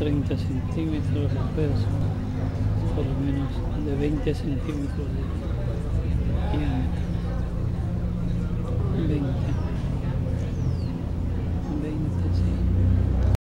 30 centímetros versus por lo menos de 20 centímetros de diámetro.